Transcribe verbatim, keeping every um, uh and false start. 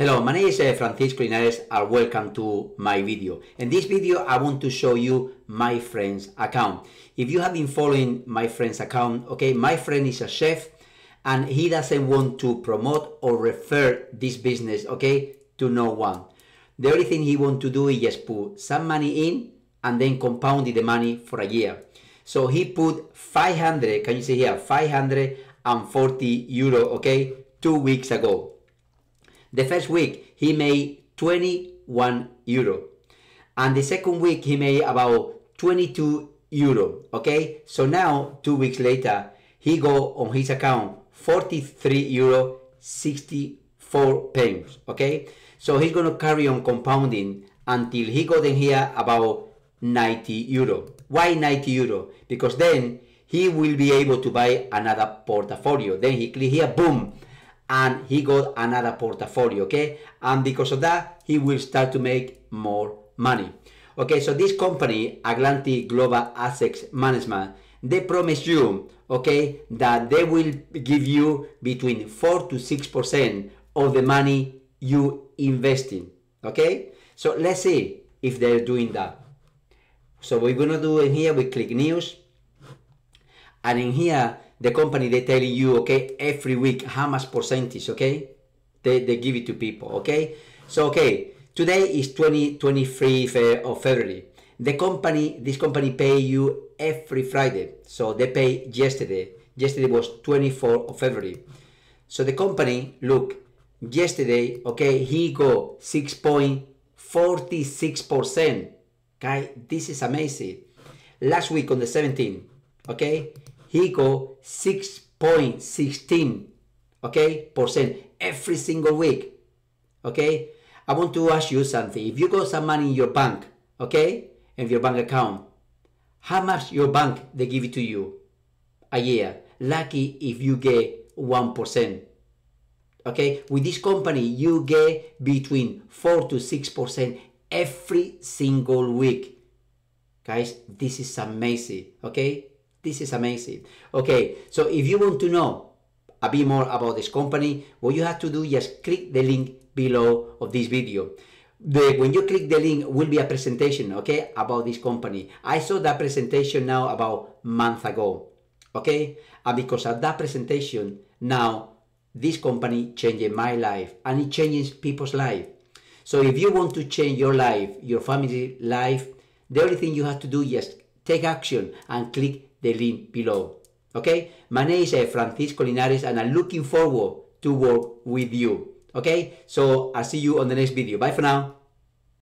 Hello, my name is uh, Francisco Linares and welcome to my video. In this video, I want to show you my friend's account. If you have been following my friend's account, okay, my friend is a chef and he doesn't want to promote or refer this business, okay, to no one. The only thing he wants to do is just put some money in and then compounded the money for a year. So he put five hundred, can you see here, five hundred forty euro, okay, two weeks ago. The first week he made twenty-one euro and the second week he made about twenty-two euro, okay? So now two weeks later he go on his account forty-three euro sixty-four pence, okay? So he's gonna carry on compounding until he got in here about ninety euro. Why ninety euro? Because then he will be able to buy another portfolio. Then he click here, boom, and he got another portfolio, okay? And because of that, he will start to make more money. Okay, so this company, Atlantic Global Asset Management, they promise you, okay, that they will give you between four to six percent of the money you invest in, okay? So let's see if they're doing that. So we're gonna do in here, we click news, and in here, the company, they tell you, okay, every week, how much percentage, okay? They, they give it to people, okay? So, okay, today is twenty, twenty-three of February. The company, this company pay you every Friday. So they pay yesterday. Yesterday was twenty-fourth of February. So the company, look, yesterday, okay, he go six point four six percent. Okay, this is amazing. Last week on the seventeenth, okay? He go six point one six, okay, percent every single week, okay? I want to ask you something. If you got some money in your bank, okay, and your bank account, how much your bank, they give it to you a year? Lucky if you get one percent, okay? With this company, you get between four to six percent every single week. Guys, this is amazing, okay? This is amazing. Okay, so if you want to know a bit more about this company, what you have to do is just click the link below of this video. The, when you click the link, will be a presentation, okay, about this company. I saw that presentation now about a month ago, okay? And because of that presentation, now this company changed my life and it changes people's life. So if you want to change your life, your family life, the only thing you have to do is just take action and click the link below, okay? My name is uh, Francisco Linares and I'm looking forward to work with you, okay? So I'll see you on the next video. Bye for now.